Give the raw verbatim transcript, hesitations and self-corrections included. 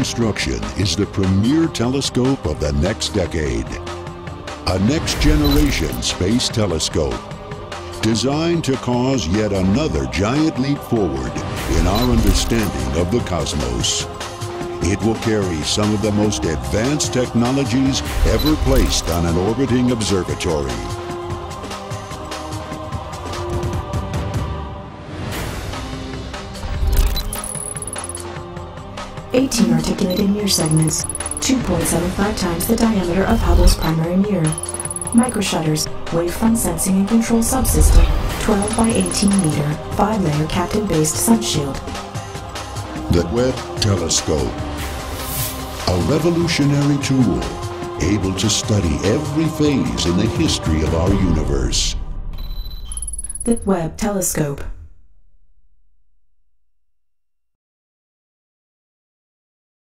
construction is the premier telescope of the next decade. A next-generation space telescope designed to cause yet another giant leap forward in our understanding of the cosmos. It will carry some of the most advanced technologies ever placed on an orbiting observatory. eighteen articulated mirror segments, two point seven five times the diameter of Hubble's primary mirror. Microshutters, wavefront sensing and control subsystem, twelve by eighteen meter, five layer captain-based sunshield. The Webb Telescope, a revolutionary tool able to study every phase in the history of our universe. The Webb Telescope.